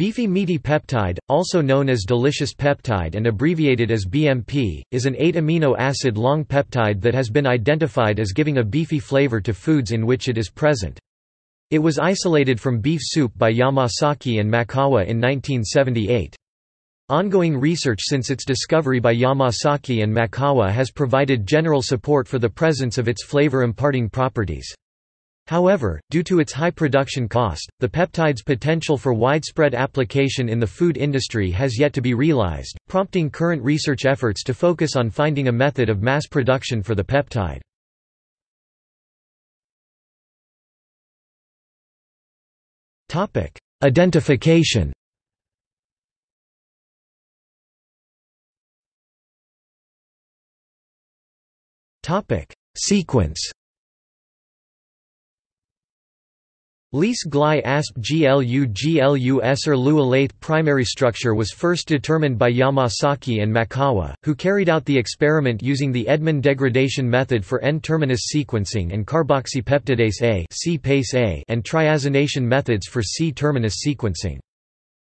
Beefy meaty peptide, also known as delicious peptide and abbreviated as BMP, is an 8-amino acid long peptide that has been identified as giving a beefy flavor to foods in which it is present. It was isolated from beef soup by Yamasaki and Maekawa in 1978. Ongoing research since its discovery by Yamasaki and Maekawa has provided general support for the presence of its flavor-imparting properties. However, due to its high production cost, the peptide's potential for widespread application in the food industry has yet to be realized, prompting current research efforts to focus on finding a method of mass production for the peptide. Identification. Sequence. Lys gly asp glu glus or luolathe primary structure was first determined by Yamasaki and Maekawa, who carried out the experiment using the Edman degradation method for N-terminus sequencing and carboxypeptidase A and triazination methods for C-terminus sequencing.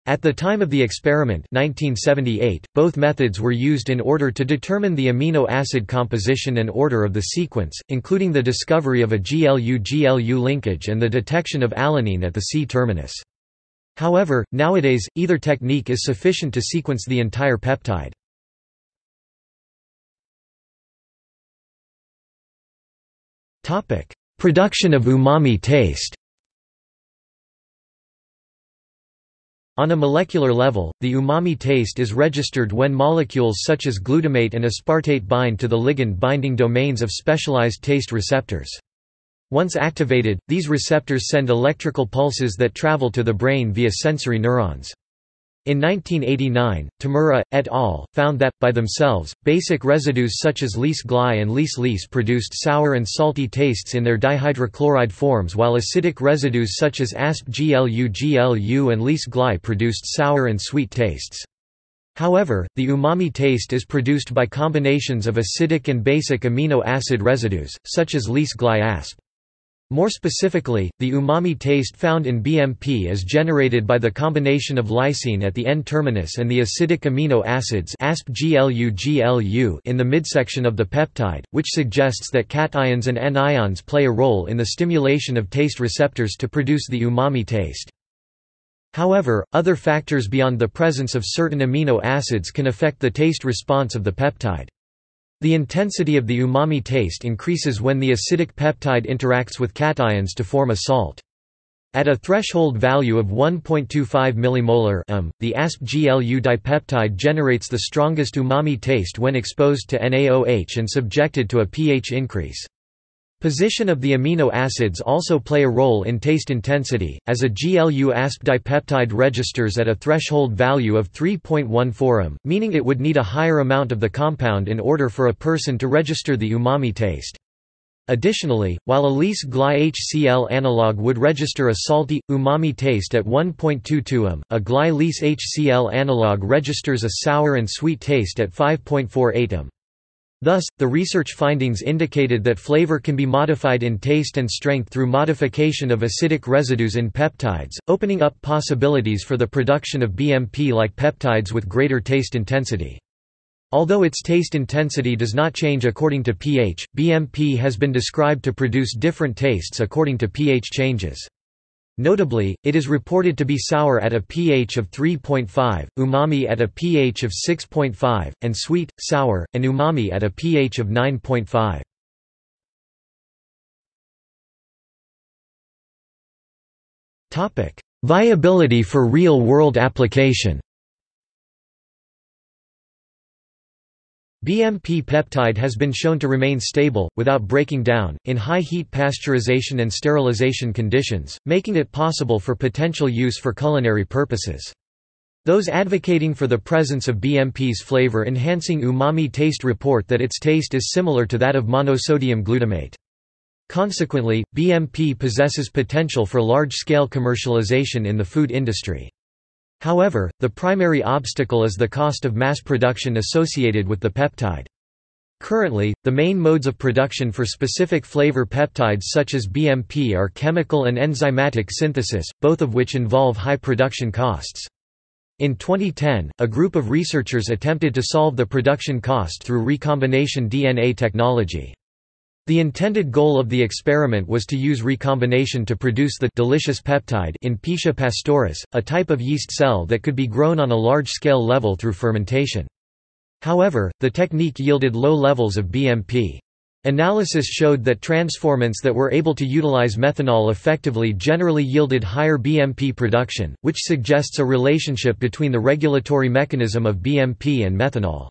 At the time of the experiment 1978, both methods were used in order to determine the amino acid composition and order of the sequence, including the discovery of a GLU-GLU linkage and the detection of alanine at the C-terminus. However, nowadays, either technique is sufficient to sequence the entire peptide. Production of umami taste. On a molecular level, the umami taste is registered when molecules such as glutamate and aspartate bind to the ligand-binding domains of specialized taste receptors. Once activated, these receptors send electrical pulses that travel to the brain via sensory neurons. In 1989, Tamura, et al. Found that, by themselves, basic residues such as Lys gly and Lys produced sour and salty tastes in their dihydrochloride forms, while acidic residues such as asp glu-glu and Lys gly produced sour and sweet tastes. However, the umami taste is produced by combinations of acidic and basic amino acid residues, such as Lys gly asp. More specifically, the umami taste found in BMP is generated by the combination of lysine at the N-terminus and the acidic amino acids asp-GLU-GLU in the midsection of the peptide, which suggests that cations and anions play a role in the stimulation of taste receptors to produce the umami taste. However, other factors beyond the presence of certain amino acids can affect the taste response of the peptide. The intensity of the umami taste increases when the acidic peptide interacts with cations to form a salt. At a threshold value of 1.25 mmol, the asp-GLU dipeptide generates the strongest umami taste when exposed to NaOH and subjected to a pH increase. Position of the amino acids also play a role in taste intensity, as a GLU-asp dipeptide registers at a threshold value of 3.14 m, meaning it would need a higher amount of the compound in order for a person to register the umami taste. Additionally, while a Lys gly HCl analog would register a salty, umami taste at 1.22 m, a gly Lys HCl analog registers a sour and sweet taste at 5.48 m. Thus, the research findings indicated that flavor can be modified in taste and strength through modification of acidic residues in peptides, opening up possibilities for the production of BMP-like peptides with greater taste intensity. Although its taste intensity does not change according to pH, BMP has been described to produce different tastes according to pH changes. Notably, it is reported to be sour at a pH of 3.5, umami at a pH of 6.5, and sweet, sour, and umami at a pH of 9.5. Viability for real-world application. BMP peptide has been shown to remain stable, without breaking down, in high-heat pasteurization and sterilization conditions, making it possible for potential use for culinary purposes. Those advocating for the presence of BMP's flavor-enhancing umami taste report that its taste is similar to that of monosodium glutamate. Consequently, BMP possesses potential for large-scale commercialization in the food industry. However, the primary obstacle is the cost of mass production associated with the peptide. Currently, the main modes of production for specific flavor peptides such as BMP are chemical and enzymatic synthesis, both of which involve high production costs. In 2010, a group of researchers attempted to solve the production cost through recombination DNA technology. The intended goal of the experiment was to use recombination to produce the delicious peptide in Pichia pastoris, a type of yeast cell that could be grown on a large-scale level through fermentation. However, the technique yielded low levels of BMP. Analysis showed that transformants that were able to utilize methanol effectively generally yielded higher BMP production, which suggests a relationship between the regulatory mechanism of BMP and methanol.